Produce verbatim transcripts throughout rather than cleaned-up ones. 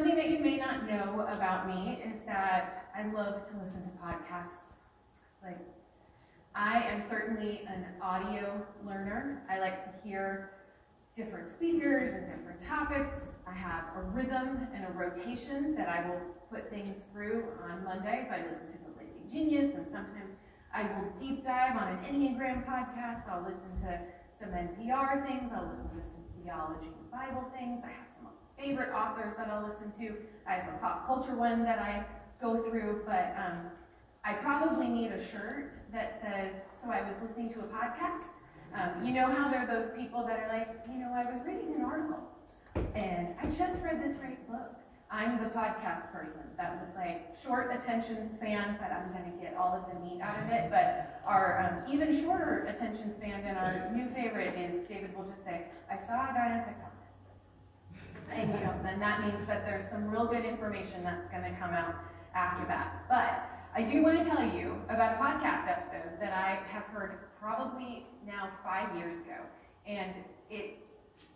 Something that you may not know about me is that I love to listen to podcasts. Like, I am certainly an audio learner. I like to hear different speakers and different topics. I have a rhythm and a rotation that I will put things through on Mondays. I listen to The Lazy Genius, and sometimes I will deep dive on an Enneagram podcast. I'll listen to some N P R things. I'll listen to some theology and Bible things. I have some favorite authors that I'll listen to. I have a pop culture one that I go through, but um, I probably need a shirt that says, "So I was listening to a podcast." Um, you know how there are those people that are like, you know, I was reading an article, and I just read this great book. I'm the podcast person that was like short attention span, but I'm going to get all of the meat out of it. But our um, even shorter attention span and our new favorite is David will just say, I saw a guy on TikTok. And you know, then that means that there's some real good information that's going to come out after that. But I do want to tell you about a podcast episode that I have heard probably now five years ago. And it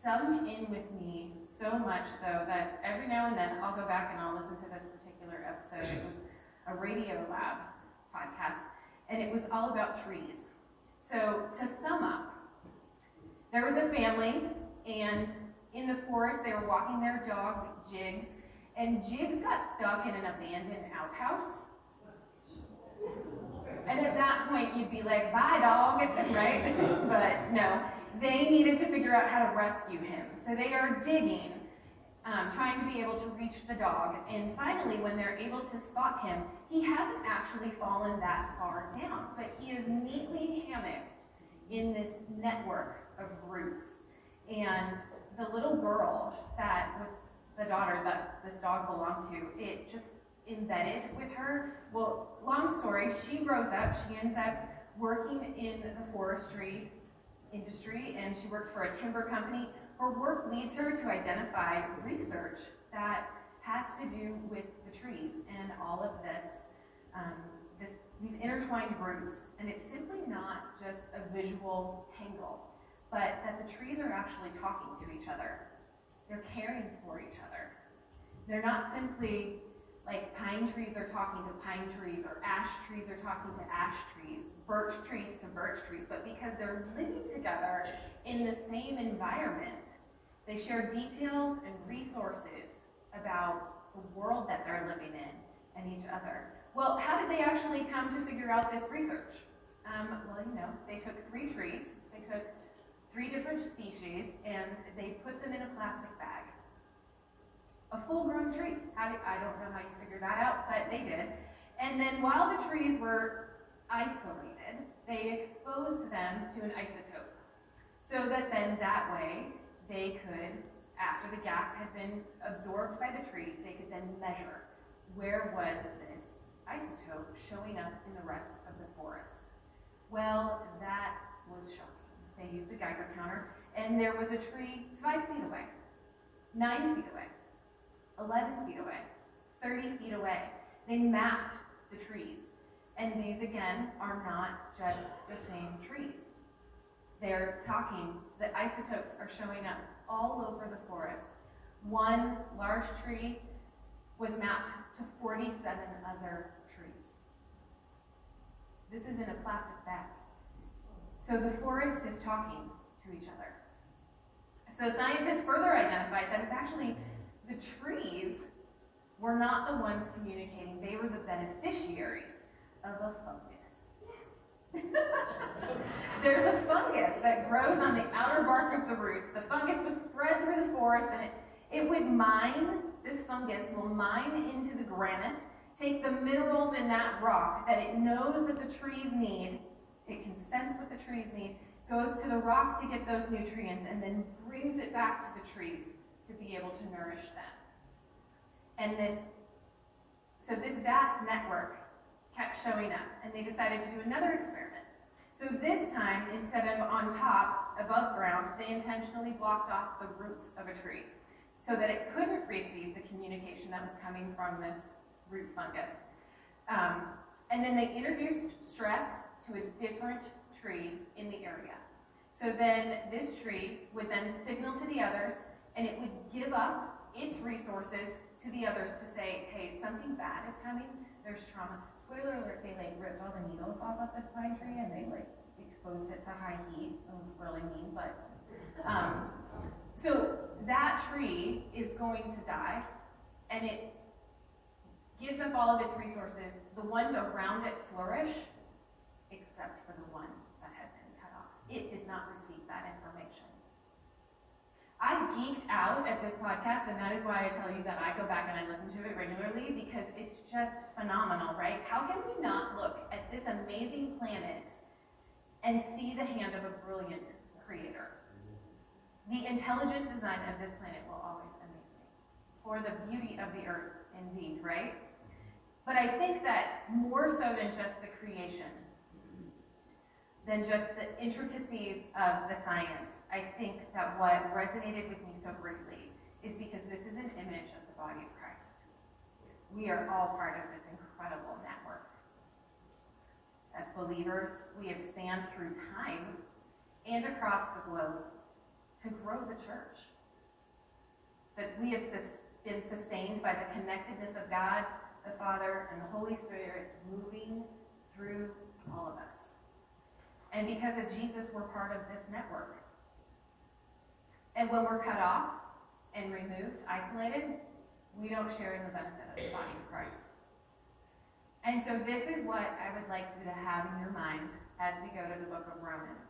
sunk in with me so much so that every now and then I'll go back and I'll listen to this particular episode. It was a Radio Lab podcast, and it was all about trees. So to sum up, there was a family, and in the forest they were walking their dog, Jigs, and Jigs got stuck in an abandoned outhouse. And at that point you'd be like, bye dog, right? But no. They needed to figure out how to rescue him. So they are digging, um, trying to be able to reach the dog. And finally, when they're able to spot him, he hasn't actually fallen that far down, but he is neatly hammocked in this network of roots. And the little girl that was the daughter that this dog belonged to, it just embedded with her. Well, long story, she grows up, she ends up working in the forestry industry, and she works for a timber company. Her work leads her to identify research that has to do with the trees and all of this, um, this these intertwined roots. And it's simply not just a visual tangle, but that the trees are actually talking to each other. They're caring for each other. They're not simply like pine trees are talking to pine trees, or ash trees are talking to ash trees, birch trees to birch trees, but because they're living together in the same environment, they share details and resources about the world that they're living in and each other. Well, how did they actually come to figure out this research? Um, well, you know, they took three trees, they took three different species, and they put them in a plastic bag. A full-grown tree. How do, I don't know how you figured that out, but they did. And then while the trees were isolated, they exposed them to an isotope, so that then that way they could, after the gas had been absorbed by the tree, they could then measure where was this isotope showing up in the rest of the forest. Well, that was shocking. They used a Geiger counter, and there was a tree five feet away, nine feet away, eleven feet away, thirty feet away. They mapped the trees. And these, again, are not just the same trees. They're talking, the isotopes are showing up all over the forest. One large tree was mapped to forty-seven other trees. This is in a plastic bag. So the forest is talking to each other. So scientists further identified that it's actually the trees were not the ones communicating. They were the beneficiaries of a fungus. There's a fungus that grows on the outer bark of the roots. The fungus was spread through the forest, and it, it would mine, this fungus will mine into the granite, take the minerals in that rock that it knows that the trees need, it can sense what the trees need, goes to the rock to get those nutrients, and then brings it back to the trees to be able to nourish them. And this, so this vast network kept showing up, and they decided to do another experiment. So this time, instead of on top, above ground, they intentionally blocked off the roots of a tree so that it couldn't receive the communication that was coming from this root fungus. Um, and then they introduced stress to a different tree in the area. So then this tree would then signal to the others, and it would give up its resources to the others to say, hey, something bad is coming, there's trauma. Spoiler alert, they like ripped all the needles off of this pine tree and they like exposed it to high heat. It was really mean, but um, so that tree is going to die, and it gives up all of its resources. The ones around it flourish, except for the one that had been cut off. It did not receive that information. I geeked out at this podcast, and that is why I tell you that I go back and I listen to it regularly, because it's just phenomenal, right? How can we not look at this amazing planet and see the hand of a brilliant creator? The intelligent design of this planet will always amaze me, for the beauty of the earth indeed, right? But I think that more so than just the creation, than just the intricacies of the science, I think that what resonated with me so greatly is because this is an image of the body of Christ. We are all part of this incredible network. As believers, we have spanned through time and across the globe to grow the church. That we have sus been sustained by the connectedness of God, the Father, and the Holy Spirit moving through all of us. And because of Jesus, we're part of this network. And when we're cut off and removed, isolated, we don't share in the benefit of the body of Christ. And so this is what I would like you to have in your mind as we go to the book of Romans.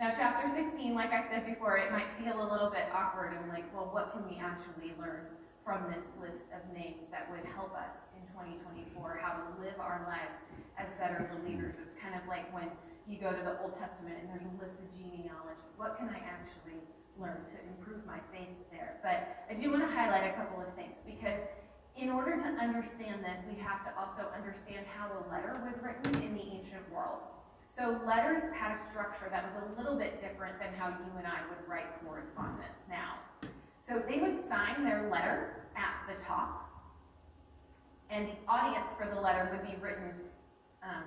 Now, chapter sixteen, like I said before, it might feel a little bit awkward and like, well, what can we actually learn from this list of names that would help us in twenty twenty-four, how to live our lives as better believers? It's kind of like when you go to the Old Testament and there's a list of genealogy. What can I actually learn to improve my faith there? But I do want to highlight a couple of things, because in order to understand this, we have to also understand how a letter was written in the ancient world. So letters had a structure that was a little bit different than how you and I would write correspondence now. So they would sign their letter at the top, and the audience for the letter would be written um,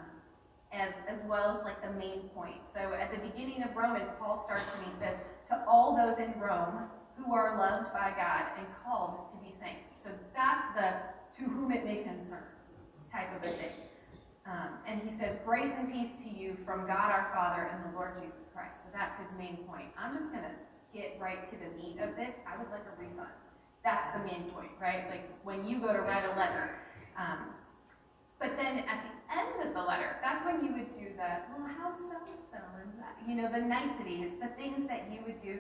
as, as well as like the main point. So at the beginning of Romans, Paul starts and he says, to all those in Rome who are loved by God and called to be saints. So that's the to whom it may concern type of a thing. Um, and he says, grace and peace to you from God our Father and the Lord Jesus Christ. So that's his main point. I'm just going to get right to the meat of this. I would like a refund. That's the main point, right? Like when you go to write a letter. Um, but then at the end of the letter, that's when you would do the, well, how so-and-so, and that, you know, the niceties, the things that you would do.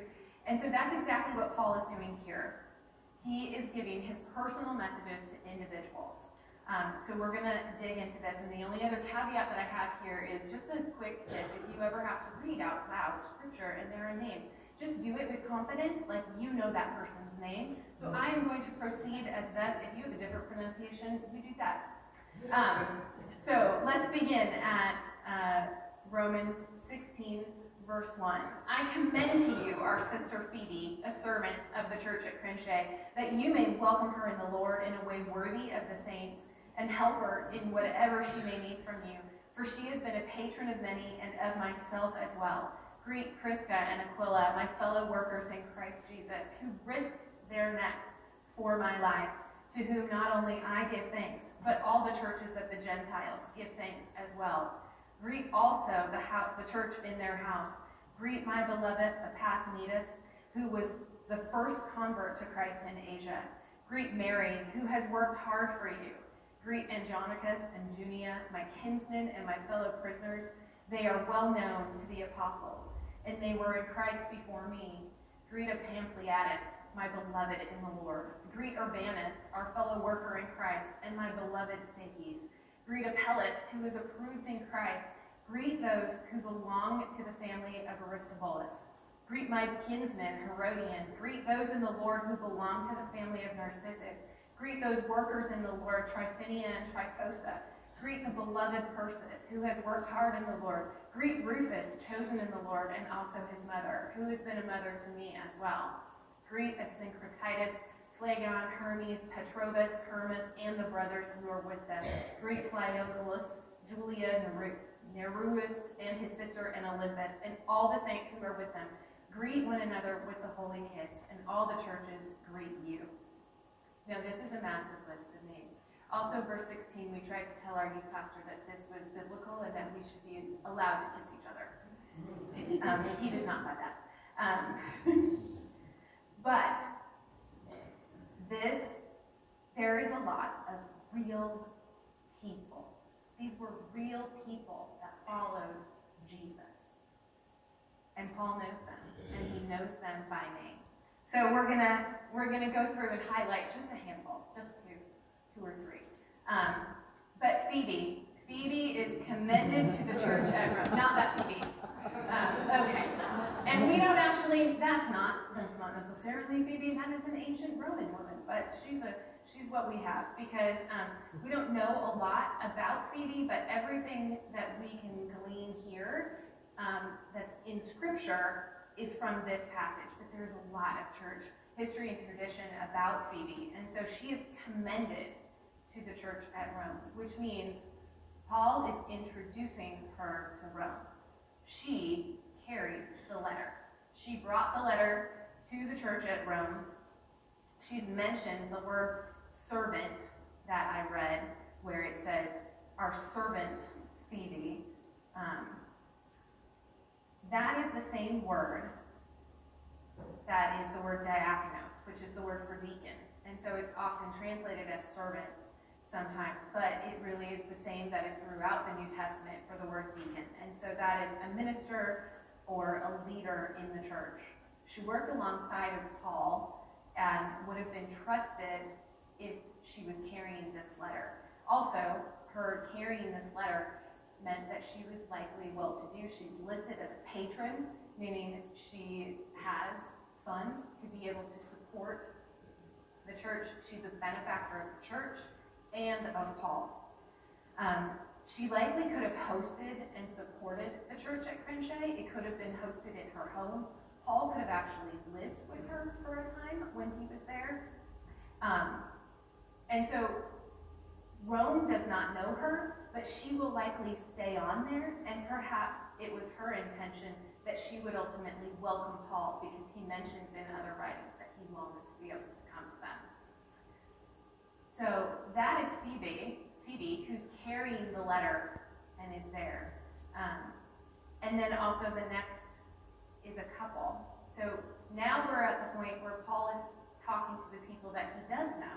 And so that's exactly what Paul is doing here. He is giving his personal messages to individuals. Um, so we're going to dig into this, and the only other caveat that I have here is just a quick tip. If you ever have to read out loud scripture and there are names, just do it with confidence, like you know that person's name. So I am going to proceed as thus. If you have a different pronunciation, you do that. Um, so let's begin at uh, Romans sixteen, verse one. I commend to you our sister Phoebe, a servant of the church at Crenshaw, that you may welcome her in the Lord in a way worthy of the saints, and help her in whatever she may need from you, for she has been a patron of many and of myself as well. Greet Prisca and Aquila, my fellow workers in Christ Jesus, who risked their necks for my life, to whom not only I give thanks, but all the churches of the Gentiles give thanks as well. Greet also the, house, the church in their house. Greet my beloved Epaphroditus, who was the first convert to Christ in Asia. Greet Mary, who has worked hard for you. Greet Andronicus and Junia, my kinsmen and my fellow prisoners. They are well known to the apostles, and they were in Christ before me. Greet Epaphroditus, my beloved in the Lord. Greet Urbanus, our fellow worker in Christ, and my beloved Stachys. Greet Apelles, who is approved in Christ. Greet those who belong to the family of Aristobulus. Greet my kinsman, Herodian. Greet those in the Lord who belong to the family of Narcissus. Greet those workers in the Lord, Tryphenia and Tryphosa. Greet the beloved Persis, who has worked hard in the Lord. Greet Rufus, chosen in the Lord, and also his mother, who has been a mother to me as well. Greet Asyncrititus, Phlegon, Hermes, Petrobus, Hermas, and the brothers who are with them. Greet Phleoculus, Julia, Nereus, and his sister, and Olympus, and all the saints who are with them. Greet one another with the holy kiss, and all the churches greet you. Now, this is a massive list of names. Also, verse sixteen, we tried to tell our youth pastor that this was biblical and that we should be allowed to kiss each other. Um, he did not buy that. Um, but this, there is a lot of real people. These were real people that followed Jesus. And Paul knows them, and he knows them by name. So we're gonna we're gonna go through and highlight just a handful, just two, two or three. Um, but Phoebe, Phoebe is commended to the church at Rome. Not that Phoebe. Um, okay. And we don't actually. That's not. That's not necessarily Phoebe. That is an ancient Roman woman, but she's a she's what we have because um, we don't know a lot about Phoebe, but everything that we can glean here. Um, that's in scripture is from this passage, but there's a lot of church history and tradition about Phoebe, and so she is commended to the church at Rome, which means Paul is introducing her to Rome. She carried the letter. She brought the letter to the church at Rome. She's mentioned the word servant that I read, where it says, our servant Phoebe. Um, That is the same word that is the word diakonos, which is the word for deacon. And so it's often translated as servant sometimes, but it really is the same that is throughout the New Testament for the word deacon. And so that is a minister or a leader in the church. She worked alongside of Paul and would have been trusted if she was carrying this letter. Also, her carrying this letter meant that she was likely well-to-do. She's listed as a patron, meaning she has funds to be able to support the church. She's a benefactor of the church and of Paul. Um, she likely could have hosted and supported the church at Crenshaw. It could have been hosted in her home. Paul could have actually lived with her for a time when he was there. Um, and so Rome does not know her, but she will likely stay on there, and perhaps it was her intention that she would ultimately welcome Paul, because he mentions in other writings that he longs to be able to come to them. So that is Phoebe, Phoebe, who's carrying the letter and is there. Um, and then also the next is a couple. So now we're at the point where Paul is talking to the people that he does know.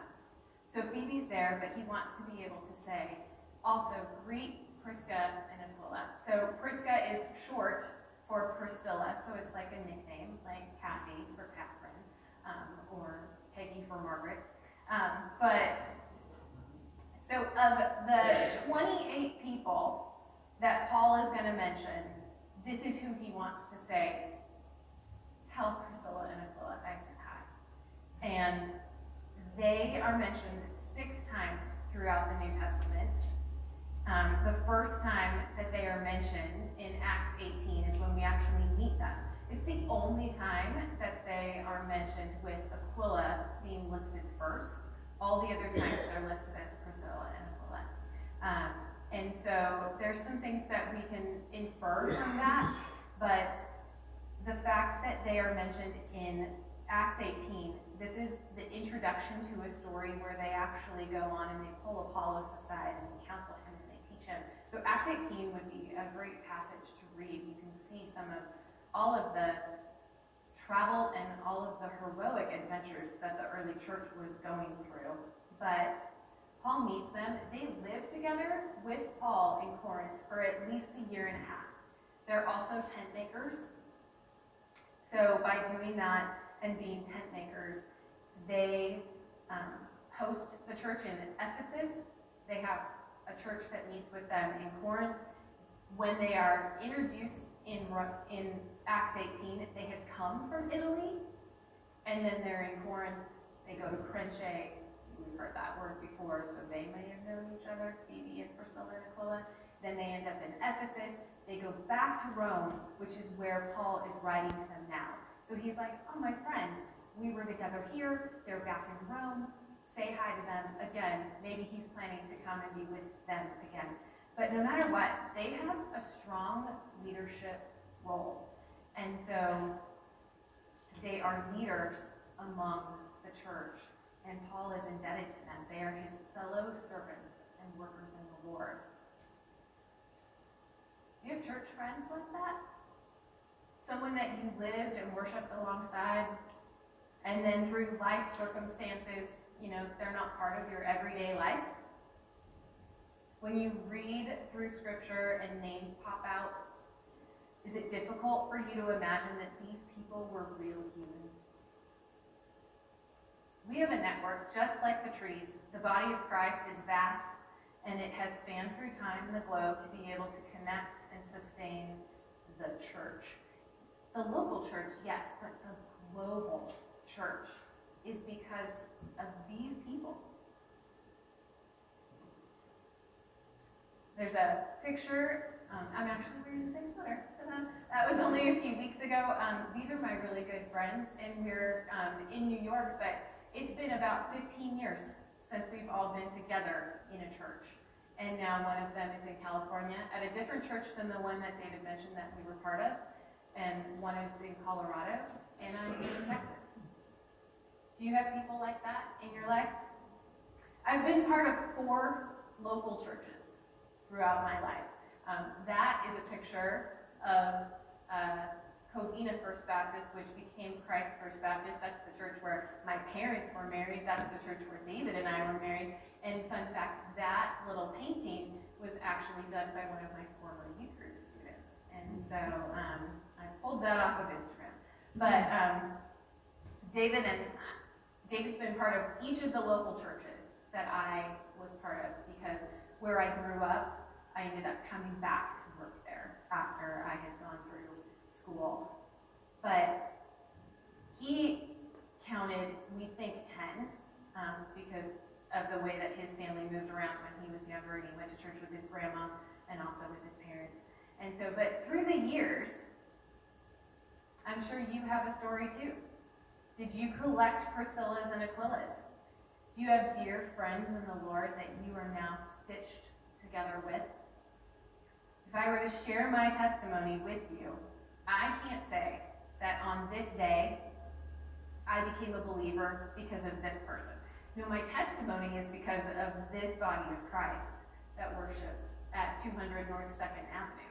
So Phoebe's there, but he wants to be able to say, also, greet Prisca and Aquila. So Prisca is short for Priscilla, so it's like a nickname, like Kathy for Catherine, um, or Peggy for Margaret. Um, but, so of the twenty-eight people that Paul is going to mention, this is who he wants to say, tell Priscilla and Aquila I said hi. And they are mentioned six times throughout the New Testament. Um, the first time that they are mentioned in Acts eighteen is when we actually meet them. It's the only time that they are mentioned with Aquila being listed first. All the other times they're listed as Priscilla and Aquila. Um, and so there's some things that we can infer from that, but the fact that they are mentioned in Acts eighteen, this is the introduction to a story where they actually go on and they pull Apollos aside and they counsel him. So Acts eighteen would be a great passage to read. You can see some of all of the travel and all of the heroic adventures that the early church was going through. But Paul meets them. They live together with Paul in Corinth for at least a year and a half. They're also tent makers. So by doing that and being tent makers, they um, host the church in Ephesus. They have a church that meets with them in Corinth. When they are introduced in, in Acts eighteen, they had come from Italy, and then they're in Corinth. They go to Crenshaw. We've heard that word before, so they may have known each other, Phoebe and Priscilla and Aquila. Then they end up in Ephesus. They go back to Rome, which is where Paul is writing to them now. So he's like, oh, my friends, we were together here. They're back in Rome. Say hi to them again. Maybe he's planning to come and be with them again. But no matter what, they have a strong leadership role. And so They are leaders among the church, and Paul is indebted to them. They are his fellow servants and workers in the Lord. Do you have church friends like that? Someone that you lived and worshiped alongside, and then through life circumstances, you know, they're not part of your everyday life? When you read through scripture and names pop out, is it difficult for you to imagine that these people were real humans? We have a network just like the trees. The body of Christ is vast, and it has spanned through time and the globe to be able to connect and sustain the church. The local church, yes, but the global church is because of these people. There's a picture. Um, I'm actually wearing the same sweater. That was only a few weeks ago. Um, these are my really good friends, and we're um, in New York, but it's been about fifteen years since we've all been together in a church. And now one of them is in California at a different church than the one that David mentioned that we were part of, and one is in Colorado, and I'm in Texas. Do you have people like that in your life? I've been part of four local churches throughout my life. Um, that is a picture of uh, Covina First Baptist, which became Christ First Baptist. That's the church where my parents were married. That's the church where David and I were married. And fun fact, that little painting was actually done by one of my former youth group students. And so um, I pulled that off of Instagram. But um, David and David's been part of each of the local churches that I was part of, because where I grew up, I ended up coming back to work there after I had gone through school. But he counted, we think, ten, um, because of the way that his family moved around when he was younger, and he went to church with his grandma and also with his parents. And so, but through the years, I'm sure you have a story too. Did you collect Priscillas and Aquilas? Do you have dear friends in the Lord that you are now stitched together with? If I were to share my testimony with you, I can't say that on this day I became a believer because of this person. No, my testimony is because of this body of Christ that worshipped at two hundred North second Avenue.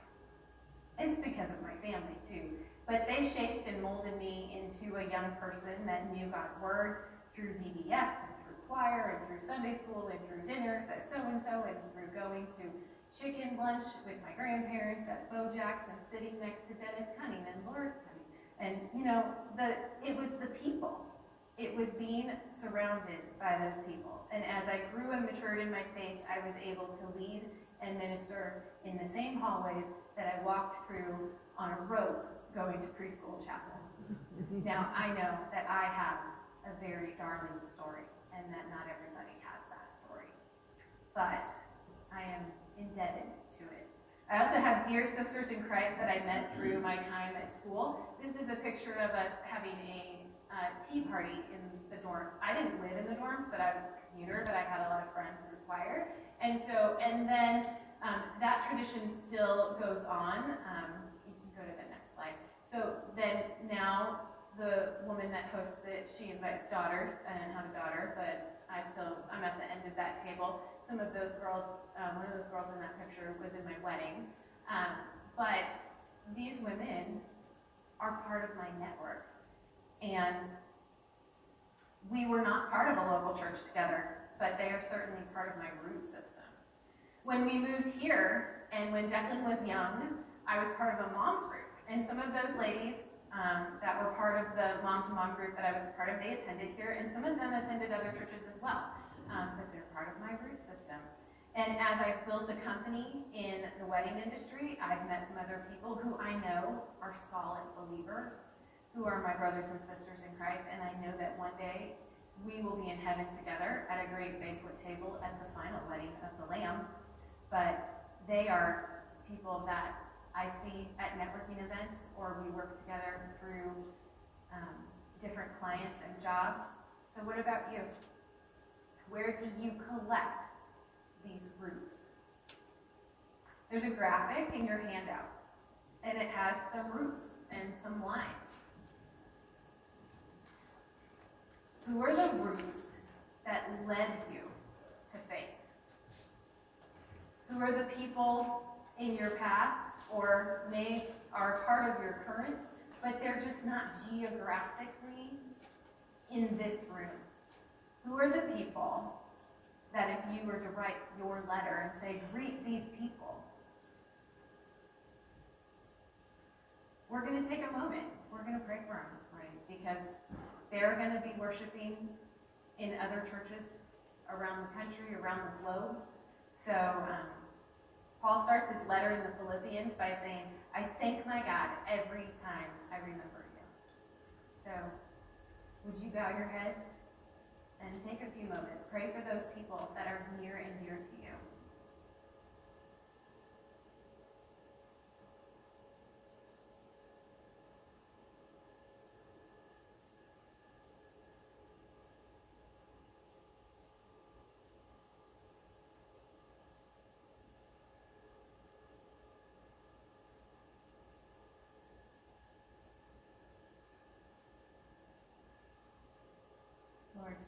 It's because of my family too. But they shaped and molded me into a young person that knew God's word through V B S and through choir and through Sunday school and through dinners at so-and-so and through going to chicken lunch with my grandparents at Bojack's and sitting next to Dennis Cunning and Laura Cunning. And, you know, the it was the people. It was being surrounded by those people. And as I grew and matured in my faith, I was able to lead and minister in the same hallways that I walked through on a rope going to preschool chapel. Now, I know that I have a very darling story, and that not everybody has that story. But I am indebted to it. I also have dear sisters in Christ that I met through my time at school. This is a picture of us having a uh, tea party in the dorms. I didn't live in the dorms, but I was a commuter, but I had a lot of friends through choir. And so, and then um, that tradition still goes on. Um, you can go to the next slide. So then now the woman that hosts it, she invites daughters, and I have a daughter, but I still, I'm at the end of that table. Some of those girls, um, one of those girls in that picture was in my wedding. Um, but these women are part of my network. And we were not part of a local church together, but they are certainly part of my root system. When we moved here, and when Declan was young, I was part of a mom's group. And some of those ladies um, that were part of the mom-to-mom group that I was a part of, they attended here, and some of them attended other churches as well. Um, but they're part of my root system. And as I've built a company in the wedding industry, I've met some other people who I know are solid believers, who are my brothers and sisters in Christ, and I know that one day we will be in heaven together at a great banquet table at the final wedding of the Lamb. But they are people that I see at networking events, or we work together through um, different clients and jobs. So what about you? Where do you collect these roots? There's a graphic in your handout, and it has some roots and some lines. Who were the roots that led you to faith? Who are the people in your past or may are part of your current, but they're just not geographically in this room? Who are the people that if you were to write your letter and say, greet these people? We're going to take a moment. We're going to pray for them this morning because they're going to be worshiping in other churches around the country, around the globe. So um, Paul starts his letter in the Philippians by saying, I thank my God every time I remember you. So would you bow your heads and take a few moments. Pray for those people that are near and dear to you.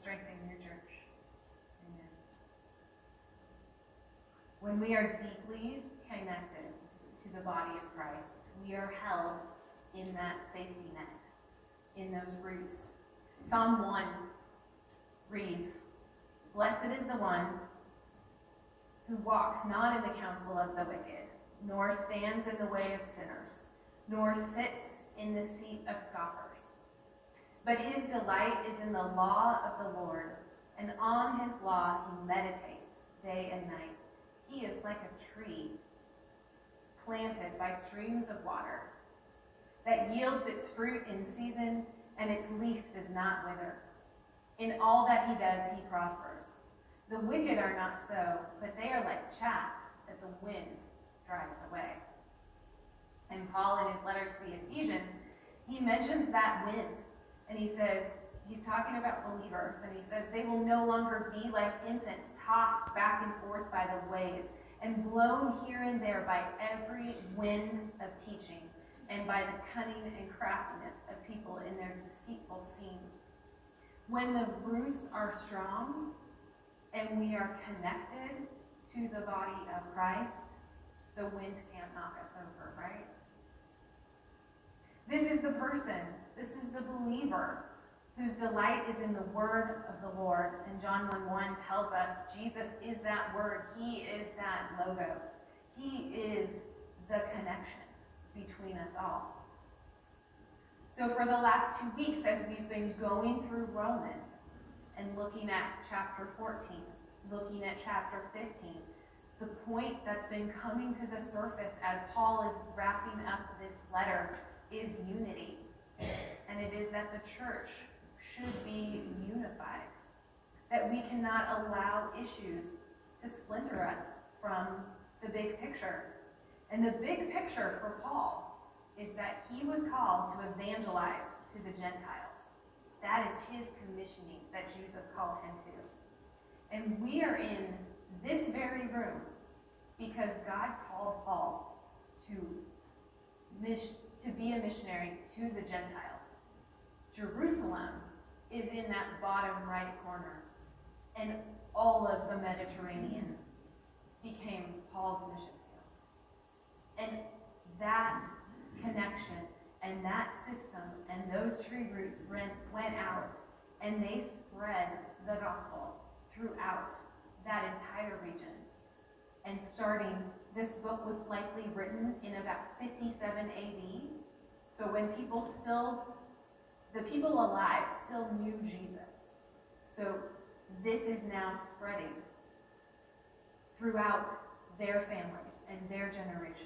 Strengthen your church. Amen. When we are deeply connected to the body of Christ, we are held in that safety net, in those roots. Psalm one reads, Blessed is the one who walks not in the counsel of the wicked, nor stands in the way of sinners, nor sits in the seat of scoffers. But his delight is in the law of the Lord, and on his law he meditates day and night. He is like a tree planted by streams of water that yields its fruit in season, and its leaf does not wither. In all that he does, he prospers. The wicked are not so, but they are like chaff that the wind drives away. And Paul, in his letter to the Ephesians, he mentions that wind. And he says, he's talking about believers, and he says, they will no longer be like infants tossed back and forth by the waves and blown here and there by every wind of teaching and by the cunning and craftiness of people in their deceitful scheme. When the roots are strong and we are connected to the body of Christ, the wind can't knock us over, right? This is the person, this is the believer whose delight is in the word of the Lord. And John one one tells us Jesus is that word. He is that logos. He is the connection between us all. So for the last two weeks, as we've been going through Romans and looking at chapter fourteen, looking at chapter fifteen, the point that's been coming to the surface as Paul is wrapping up this letter is unity, and it is that the church should be unified, that we cannot allow issues to splinter us from the big picture. And the big picture for Paul is that he was called to evangelize to the Gentiles. That is his commissioning that Jesus called him to. And we are in this very room because God called Paul to mission. to be a missionary to the Gentiles. Jerusalem is in that bottom right corner, and all of the Mediterranean became Paul's mission field. And that connection and that system and those tree roots went out, and they spread the gospel throughout that entire region. And starting, this book was likely written in about fifty-seven A D, so when people still, the people alive still knew Jesus. So this is now spreading throughout their families and their generations.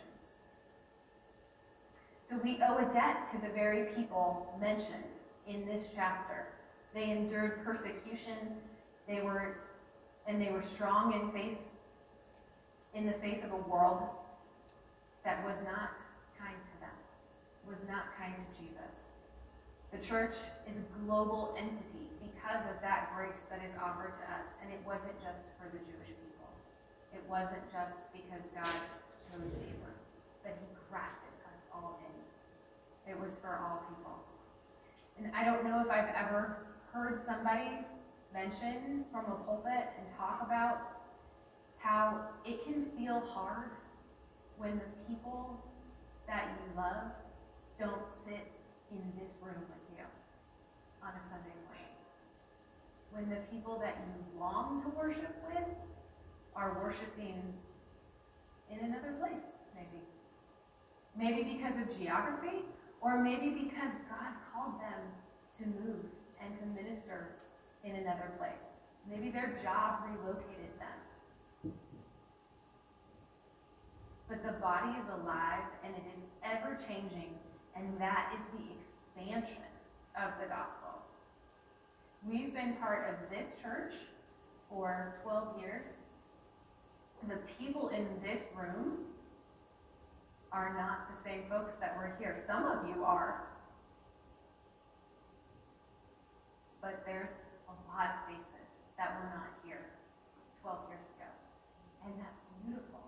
So we owe a debt to the very people mentioned in this chapter. They endured persecution, they were, and they were strong in face in the face of a world that was not kind to them, was not kind to Jesus. The church is a global entity because of that grace that is offered to us, and it wasn't just for the Jewish people. It wasn't just because God chose Abram, but he crafted us all in. It was for all people. And I don't know if I've ever heard somebody mention from a pulpit and talk about how it can feel hard when the people that you love don't sit in this room with you on a Sunday morning. When the people that you long to worship with are worshiping in another place, maybe. Maybe because of geography, or maybe because God called them to move and to minister in another place. Maybe their job relocated them. But the body is alive and it is ever-changing, and that is the expansion of the gospel. We've been part of this church for twelve years. The people in this room are not the same folks that were here. Some of you are. But there's a lot of faces that were not here twelve years ago. And that's beautiful.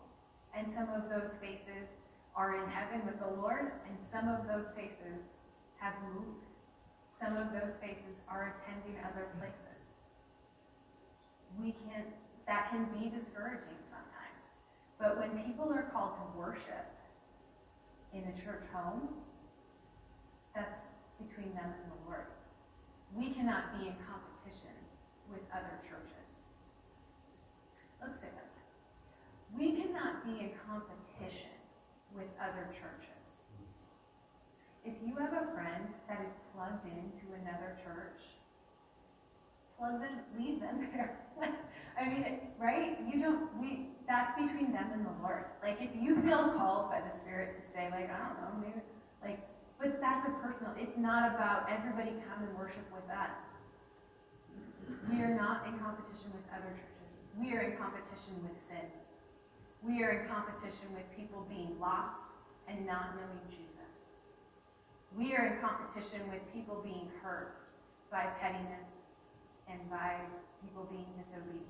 And some of those faces are in heaven with the Lord, and some of those faces have moved. Some of those faces are attending other places. We can't, that can be discouraging sometimes. But when people are called to worship in a church home, that's between them and the Lord. We cannot be in competition with other churches. Let's say that. We cannot be in competition with other churches. If you have a friend that is plugged into another church, plug them, leave them there. I mean, right? You don't, we, that's between them and the Lord. Like, if you feel called by the Spirit to say, like, I don't know, maybe, like, but that's a personal, it's not about everybody come and worship with us. We are not in competition with other churches. We are in competition with sin. We are in competition with people being lost and not knowing Jesus. We are in competition with people being hurt by pettiness and by people being disobedient.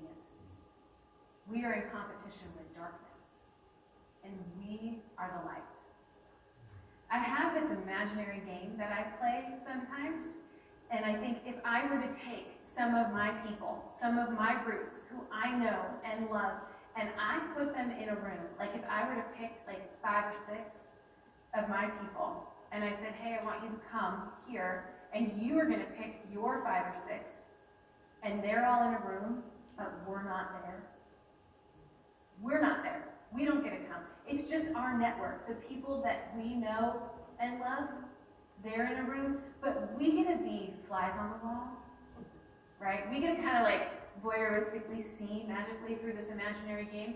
We are in competition with darkness, and we are the light. I have this imaginary game that I play sometimes, and I think if I were to take some of my people, some of my groups who I know and love, and I put them in a room, like if I were to pick like five or six of my people, and I said, hey, I want you to come here, and you are going to pick your five or six, and they're all in a room, but we're not there. We're not there. We don't get to come. It's just our network, the people that we know and love, they're in a room, but we get to be flies on the wall, right? We get to kind of like voyeuristically see magically through this imaginary game.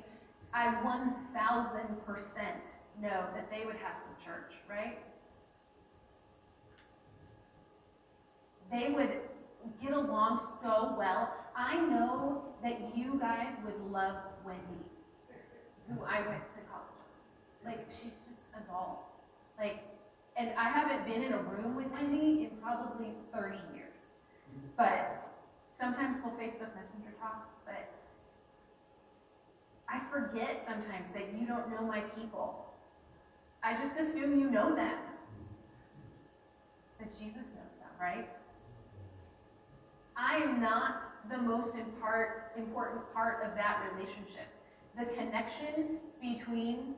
I one thousand percent know that they would have some church, right? They would get along so well. I know that you guys would love Wendy, who I went to college with. Like, she's just a doll. Like, and I haven't been in a room with Wendy in probably thirty years. But sometimes we'll Facebook Messenger talk, but I forget sometimes that you don't know my people. I just assume you know them. But Jesus knows them, right? I am not the most important part of that relationship. The connection between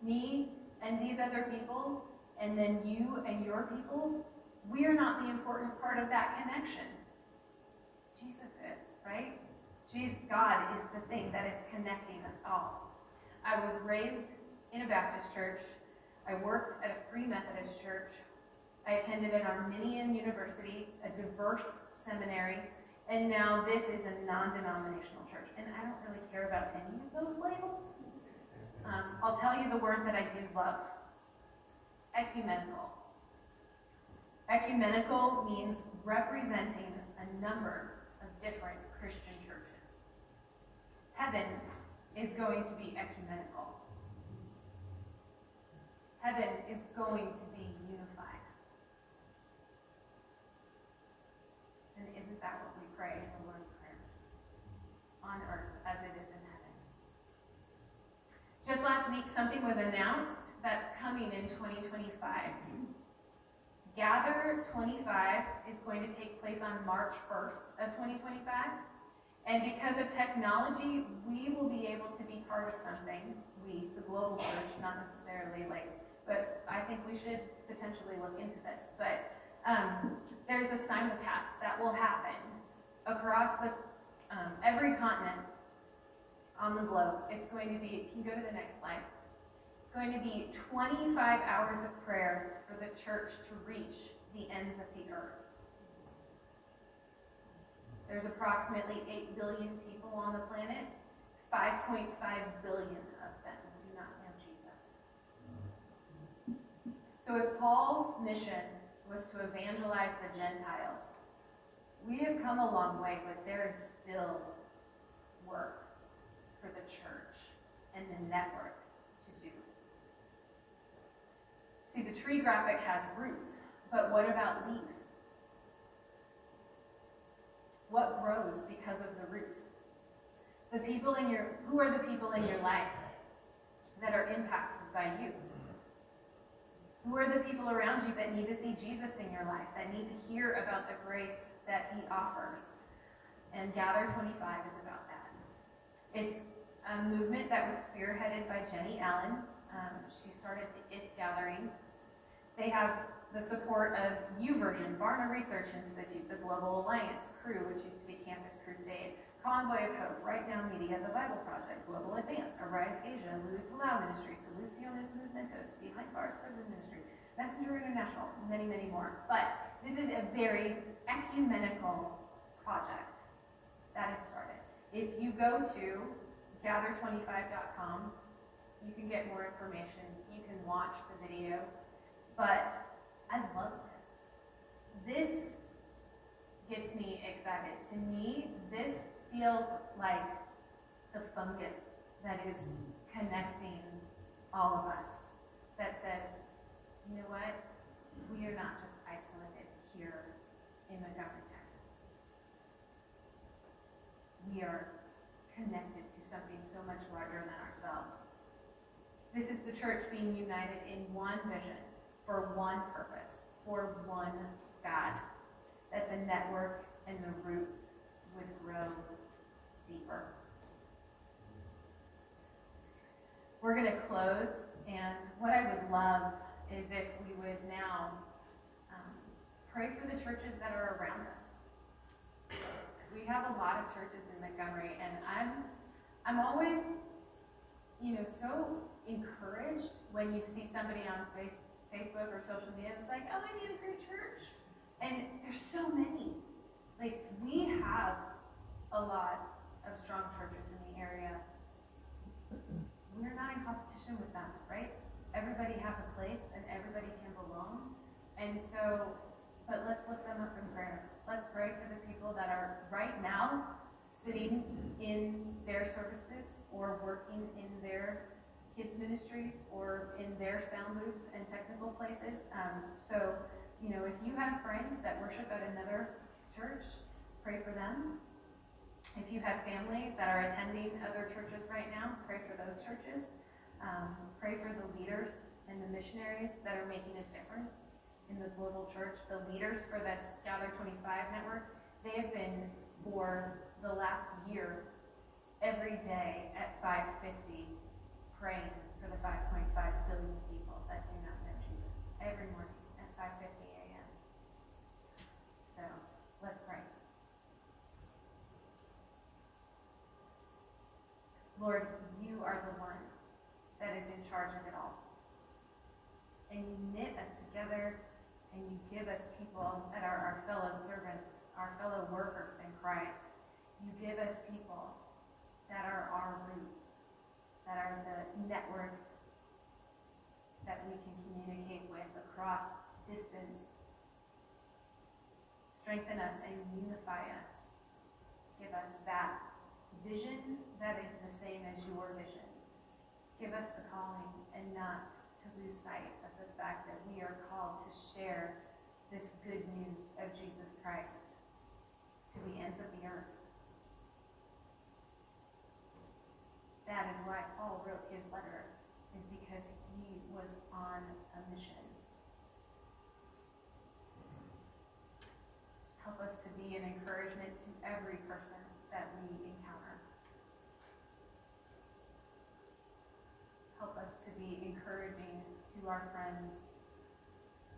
me and these other people, and then you and your people, we are not the important part of that connection. Jesus is, right? Jesus, God is the thing that is connecting us all. I was raised in a Baptist church. I worked at a Free Methodist church. I attended an Arminian university, a diverse seminary, and now this is a non-denominational church. And I don't really care about any of those labels. Um, I'll tell you the word that I do love. Ecumenical. Ecumenical means representing a number of different Christian churches. Heaven is going to be ecumenical. Heaven is going to be unified. And isn't that what we pray in the Lord's Prayer? On earth as it is in heaven. Just last week, something was announced that's coming in twenty twenty-five. Gather twenty-five is going to take place on March first of twenty twenty-five. And because of technology, we will be able to be part of something. We, the global church, not necessarily like, but I think we should potentially look into this. But um, there's a simulcast that will happen across the um, every continent on the globe. It's going to be, can you go to the next slide? It's going to be twenty-five hours of prayer for the church to reach the ends of the earth. There's approximately eight billion people on the planet. five point five billion of them do not know Jesus. So if Paul's mission was to evangelize the Gentiles, we have come a long way, but there is still work for the church and the network to do. See, the tree graphic has roots, but what about leaves? What grows because of the roots? The people in your, who are the people in your life that are impacted by you? Who are the people around you that need to see Jesus in your life, that need to hear about the grace that he offers? And Gather twenty-five is about that. It's a movement that was spearheaded by Jenny Allen. Um, she started the IF:Gathering. They have the support of YouVersion, Barna Research Institute, the Global Advance, Cru, which used to be Campus Crusade, Convoy of Hope, Write Down Media, The Bible Project, Global Advance, Arise Asia, Louis Palau Ministries, Soluciones Movementos, Behind Bars Prison Ministry, Messenger International, many, many more. But this is a very ecumenical project that is started. If you go to gather twenty-five dot com, you can get more information. You can watch the video. But I love this. This gets me excited. To me, this feels like the fungus that is connecting all of us, that says, you know what? We are not just isolated here in Montgomery, Texas. We are connected to something so much larger than ourselves. This is the church being united in one vision, for one purpose, for one God, that the network and the roots would grow deeper. We're going to close, and what I would love is if we would now um, pray for the churches that are around us. We have a lot of churches in Montgomery, and I'm, I'm always, you know, so encouraged when you see somebody on Facebook Facebook or social media, it's like, oh, I need a great church. And there's so many. Like, we have a lot of strong churches in the area. We're not in competition with them, right? Everybody has a place and everybody can belong. And so, but let's lift them up in prayer. Let's pray for the people that are right now sitting in their services or working in their kids ministries or in their sound booths and technical places. Um, so, you know, if you have friends that worship at another church, pray for them. If you have family that are attending other churches right now, pray for those churches. Um, pray for the leaders and the missionaries that are making a difference in the global church. The leaders for this Gather twenty-five network, they have been for the last year every day at five fifty. Praying for the five point five billion people that do not know Jesus every morning at five fifty a m So let's pray. Lord, you are the one that is in charge of it all. And you knit us together and you give us people that are our fellow servants, our fellow workers in Christ. You give us people that are our roots, that are the network that we can communicate with across distance. Strengthen us and unify us. Give us that vision that is the same as your vision. Give us the calling and not to lose sight of the fact that we are called to share this good news of Jesus Christ to the ends of the earth. That is why Paul wrote his letter, is because he was on a mission. be an encouragement to every person that we encounter. Help us to be encouraging to our friends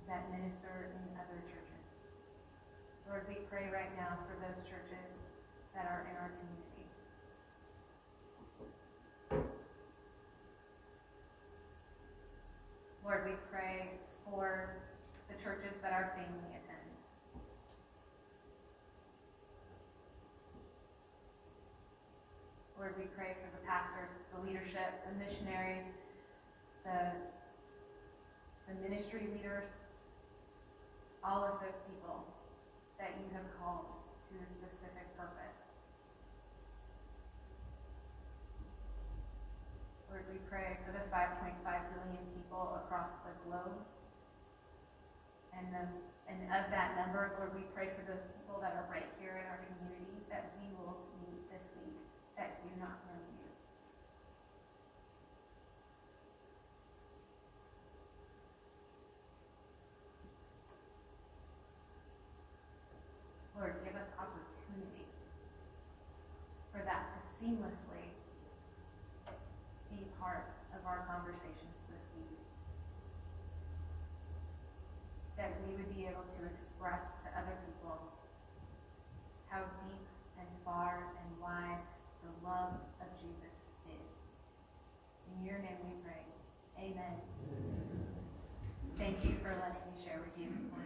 that minister in other churches. Lord, we pray right now for those churches that are in our community. Lord, we pray for the churches that our family attends. Lord, we pray for the pastors, the leadership, the missionaries, the, the ministry leaders, all of those people that you have called to a specific purpose. Lord, we pray for the five point five billion people across the globe. And those, and of that number, Lord, we pray for those people that are right here in our community that we will meet this week that do not know you. Lord, give us opportunity for that to seamlessly be part of our conversations this week. That we would be able to express to other people how deep and far and wide the love of Jesus is. In your name we pray. Amen. Amen. Thank you for letting me share with you this morning.